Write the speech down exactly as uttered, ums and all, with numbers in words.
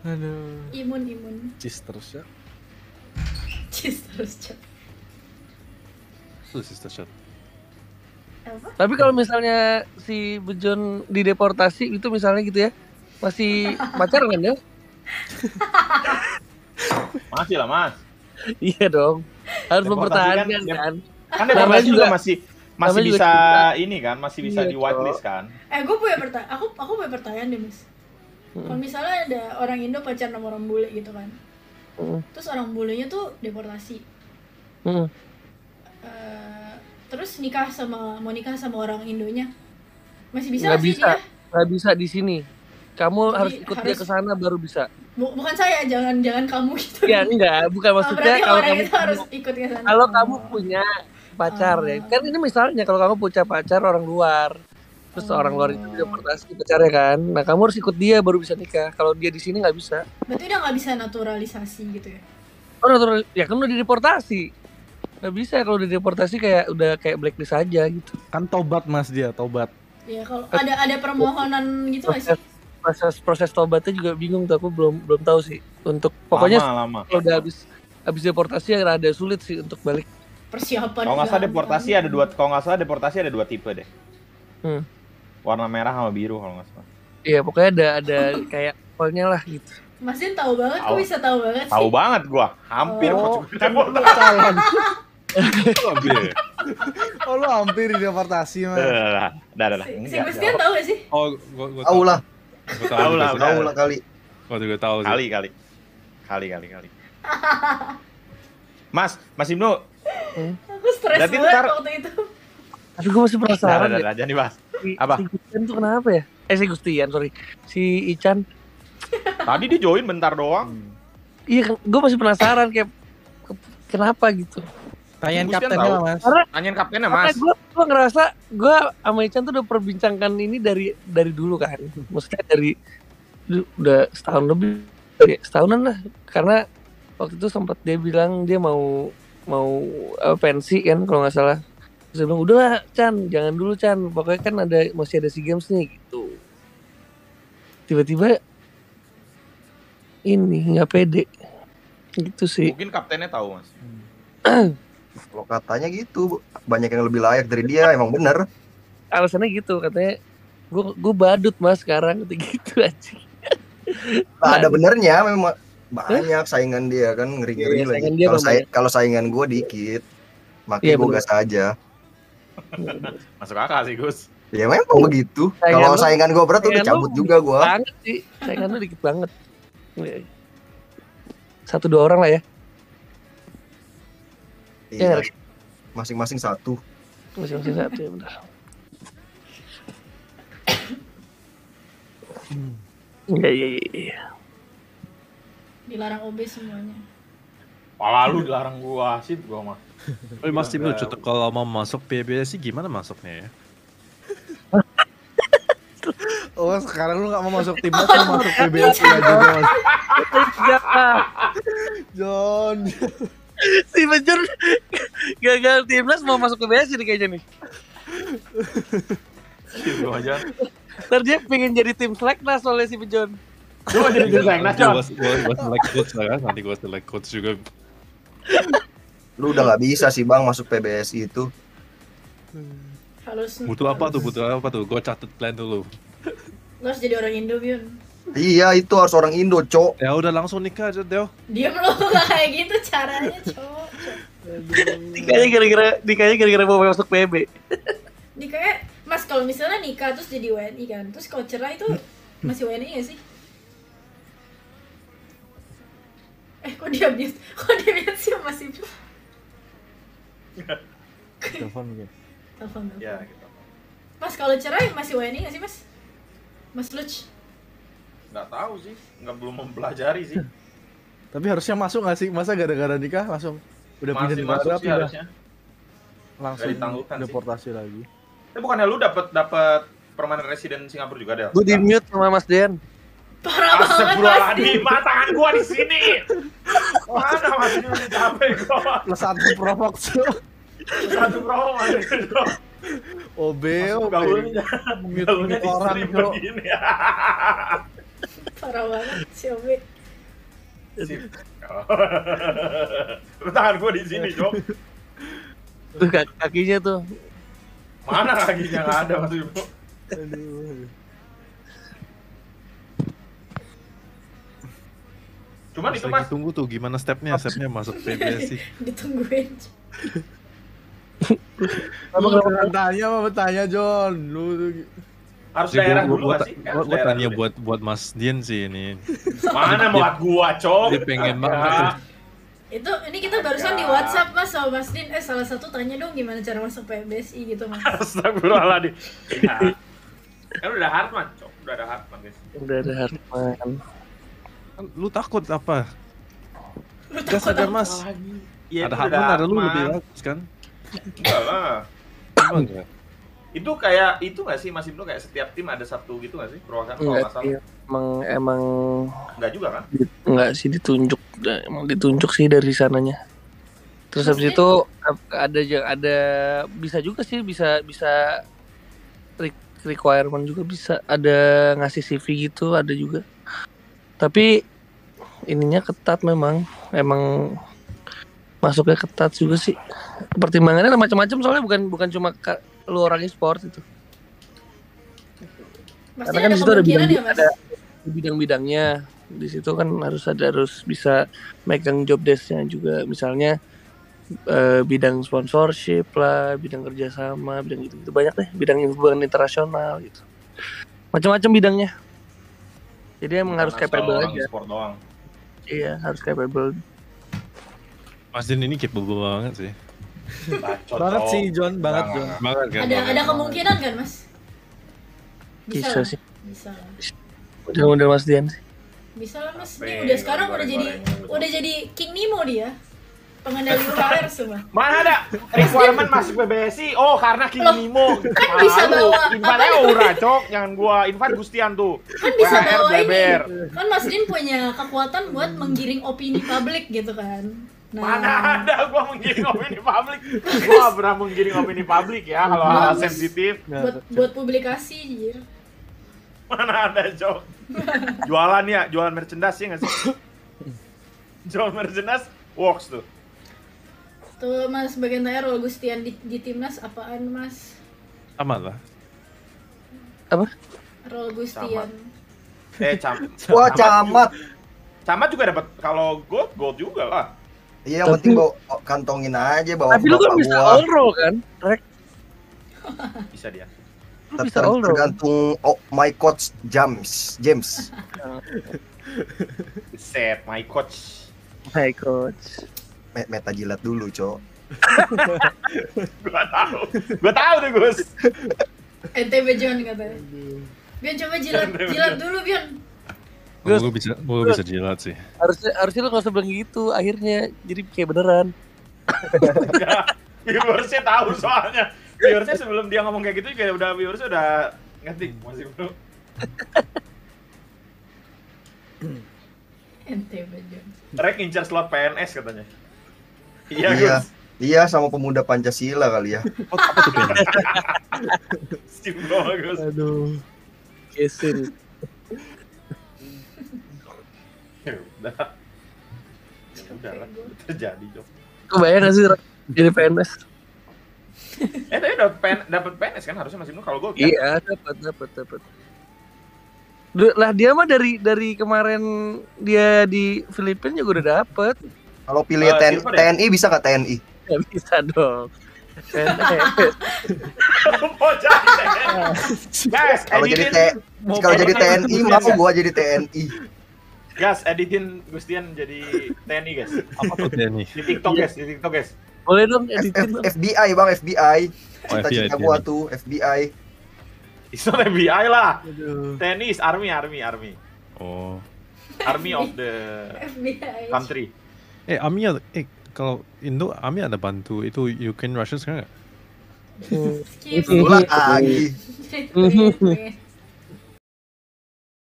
Aduh. Imun imun. Cheese terus ya. Cheese terus ya. Terus cheese terus ya. Tapi kalau misalnya si Bejon dideportasi itu misalnya gitu ya, masih pacaran kan ya? Masih lah mas. Iya dong. Harus mempertahankan kan. Kan deportasi juga masih masih bisa ini kan, masih bisa di whitelist kan. Eh, gue punya pertanyaan. Aku aku punya pertanyaan deh mas. Kalau misalnya ada orang Indo pacaran sama orang bule gitu kan, mm. terus orang bulenya tuh deportasi, mm. uh, terus nikah sama mau nikah sama orang Indonya, masih bisa nggak sih bisa, dia? Nggak bisa di sini, kamu jadi harus ikut harus, dia ke sana baru bisa. Bukan saya, jangan jangan kamu gitu. Ya enggak, bukan maksudnya oh, kalau kamu harus ikut ke sana. Kalau kamu punya pacar oh. ya, kan ini misalnya kalau kamu punya pacar orang luar. Terus oh. orang luar itu deportasi pacarnya kan, nah kamu harus ikut dia baru bisa nikah. Kalau dia di sini nggak bisa. Berarti udah nggak bisa naturalisasi gitu ya? Oh natural, ya kan udah dideportasi. Nggak bisa ya, kalau udah deportasi kayak udah kayak blacklist aja gitu. Kan tobat mas dia, tobat. Iya kalau ada ada permohonan gitu nggak sih? Proses proses tobatnya juga bingung tuh, aku belum belum tahu sih. Untuk pokoknya lama, lama. Kalau udah habis habis deportasi ya rada sulit sih untuk balik. Persiapan. Kalau nggak salah deportasi ada dua, kalau nggak salah deportasi ada dua tipe deh. Hmm. Warna merah sama biru kalau nggak salah. Iya pokoknya ada ada kayak polnya lah gitu. Masin tahu banget, kok bisa tahu banget sih. Tahu banget gua, hampir oh, kok calon. Oh lu hampir deportasi mas. Dah dah dah. Si Gustian tahu nggak sih? Oh gua gua tahu lah. Tahu lah, tahu lah kali. Gua juga tahu sih. Kali kali kali kali kali. Mas, Mas Ibnu. Aku stres banget waktu itu. Tapi gua masih penasaran. Dah dah dah, jangan dibahas. Si, apa? Si Gustian tuh kenapa ya? Eh si Gustian, sorry. Si Ichan. Tadi dia join bentar doang. Hmm. Iya, gue masih penasaran kayak ke, kenapa gitu. Tanyain kaptennya lah mas. Tanyain kaptennya mas. Karena gue ngerasa gue sama Ichan tuh udah perbincangkan ini dari dari dulu kan. Maksudnya dari udah setahun lebih, setahunan lah. Karena waktu itu sempat dia bilang dia mau mau uh, pensi kan kalau nggak salah. Terus dia bilang, udahlah Chan, jangan dulu Chan, pokoknya kan ada masih ada SEA Games nih, gitu. Tiba-tiba ini, nggak pede. Gitu sih. Mungkin kaptennya tahu mas. Kalau katanya gitu, banyak yang lebih layak dari dia, emang bener. Alasannya gitu, katanya, gua, gua badut mas sekarang, gitu aja. Nah, ada benernya memang, banyak huh? saingan dia kan, ngeri-ngeri iya, lagi. Kalau saing, saingan gua dikit, makanya gua gas aja. Masuk akal sih Gus. Ya memang begitu. Kalau saingan gue berat udah cabut juga gue. Banget sih. Saingan lu dikit banget. Satu dua orang lah ya. Iya. Masing-masing satu. Masing-masing satu ya benar. Iya iya iya. Dilarang obes semuanya. Pala lu dilarang gua sih gua mah. Oh, Mas Ibnu, kalau mau masuk P B S I gimana masuknya ya? Oh, sekarang lu gak mau masuk timnas, lu masuk P B S I aja, Mas. John. Si Bejur gagal timnas mau masuk P B S I nih kayaknya nih. Gitu aja. Ntar dia pengen jadi tim seleknas oleh si Bejur. Lu mau jadi tim seleknas, John? Gue select coach lah, nanti gue select coach juga. Lu udah nggak bisa sih bang masuk P B S I itu. Halus, butuh apa halus. tuh butuh apa tuh gue catet plan dulu. Lu harus jadi orang Indo Bion. Iya itu harus orang Indo cok. Ya udah langsung nikah aja Deo. Dia belum kayak gitu caranya cok. Nikahnya gara-gara nikahnya gara-gara mau masuk P B. Nikahnya mas kalau misalnya nikah terus jadi W N I kan, terus kalau cerai itu masih W N I nggak sih? Eh kok dia bias kok dia bias sih masih telepon gitu. Telepon. Ya, gitu. Mas kalau cerai masih W N I enggak sih, Mas? Mas Luch. Enggak tahu sih, enggak belum mempelajari sih. Tapi harusnya masuk enggak sih? Masa gara-gara nikah langsung udah pindah negara pindah. Harusnya. Langsung deportasi sih. Lagi. Tapi bukannya lu dapat dapat permanent resident Singapura juga, Del? Gua di-mute sama Mas Dian. Parah banget pasti. Mata tangan gua di sini. Mana Mas Dian capek gua. Plus satu provok tuh. Satu provok aja. O B O gaulnya gaulnya orang begini. Parah banget si Obi. Tangan gue di sini, Cok. Tuh kakinya tuh. Mana kakinya? Nggak ada waktu itu. Cuman itu mas. Tunggu tuh gimana stepnya, stepnya masuk P B S I. Ditungguin. Abang bertanya, mau bertanya John, lu harus daerah dulu sih. Gue tanya buat buat Mas Dian sih ini. Mana buat gua, Cok? Dia pengen banget. Itu ini kita barusan di WhatsApp Mas sama Mas Dian, eh salah satu tanya dong gimana cara masuk P B S I gitu Mas. Astagfirullahaladzim. Kan udah Hartman, Cok, udah ada Hartman guys. Udah ada Hartman. Lu takut apa? Lu takut ada Mas. Ada Hartman, ada lu lebih bagus kan? Enggak lah. Itu kayak itu nggak sih Mas Ibnu, kayak setiap tim ada satu gitu nggak sih perwakilan kalau nggak salah? Emang emang nggak juga kan? Nggak sih, ditunjuk, emang ditunjuk sih dari sananya. Terus habis itu ada ada bisa juga sih bisa bisa requirement juga, bisa ada ngasih C V gitu ada juga. Tapi ininya ketat memang, emang masuknya ketat juga sih. Pertimbangannya macam-macam soalnya, bukan bukan cuma lu orang e-sport itu. Karena kan di situ ada bidang-bidang, ya, ada bidang-bidangnya. Di situ kan harus ada, harus bisa megang job desk-nya juga. Misalnya eh, bidang sponsorship lah, bidang kerjasama, bidang gitu-gitu banyak deh. Bidang hubungan internasional gitu. Macam-macam bidangnya. Jadi emang bukan harus capable aja. Iya, harus capable. Mas Din ini capable banget sih. Bacot banget sih John, banget John. Banget kan. Ada ada kemungkinan kan Mas? Bisa, bisa sih. Bisa. Udah-udah Mas Dian sih. Bisa lah Mas. Dia udah sekarang udah jadi udah jadi King Nemo dia. Pengendali U K R semua. Mana ada requirement masuk P B S I? Oh, karena King Nimo. Kan bisa bawa invite Aura, Cok. Jangan gua invite Gustian tuh. Kan bisa bawa ini. Kan Mas Din punya kekuatan buat menggiring opini publik gitu kan. Nah. Mana ada gua menggiring opini publik. Gua pernah menggiring opini publik ya kalau hal sensitif. Buat, buat publikasi, jir. Mana ada, Cok. Jualan ya, jualan merchandise ya nggak sih? Jual merchandise works tuh. Tuh Mas, bagian tanya role Gustian di, di timnas apaan Mas? Sama lah. Apa? Role Gustian. Camat. Eh cam. Wah camat. Camat juga dapat kalau gold gold juga lah. Iya yang penting bawa kantongin aja bawa. Tapi lu kan bisa all role kan? Rek. Bisa dia. Lu bisa all role. Tergantung oh, my coach James James. Set my coach. My coach. Meta jilat dulu, Cok. Gua tahu. Gua tahu tuh, Gus. N T B John katanya. Biar coba jilat, jilat dulu, Bion. Gus, gua bisa, gua bisa jilat sih. Harusnya harusnya lu enggak usah bilang gitu, akhirnya jadi kayak beneran. Viewersnya tahu soalnya. Viewersnya sebelum dia ngomong kayak gitu juga udah viewersnya udah ngetik masih belum. N T B John. Rek ngincar slot P N S katanya. Iya, iya, iya sama pemuda Pancasila kali ya. Oh, apa tuh P N S? Simbol, Gus. Aduh. Kesin. Ya udah. Ya udah lah, terjadi, Jok. Kebayang gak sih jadi P N S? Eh, tapi dapet P N S kan harusnya masih dulu kalau gue kan? Iya, dapet, dapet, dapet. Lah dia mah dari dari kemarin dia di Filipina juga udah dapet. Kalau pilih uh, T N I bisa nggak T N I? Ya bisa dong. Guys, kalau jadi kalau jadi T N I mau gua jadi T N I. Guys, editin Gustian jadi T N I guys. Apa tuh T N I? Di TikTok guys, di TikTok guys. Boleh dong editin. F B I bang, F B I. Cita-cita gua tuh F B I. It's not F B I lah. T N I is army, army, army. Oh. Army of the country. Eh, Ami ada, eh kalau Indo Ami ada bantu itu Ukraine Russian sekarang nggak? Skip. Lagi.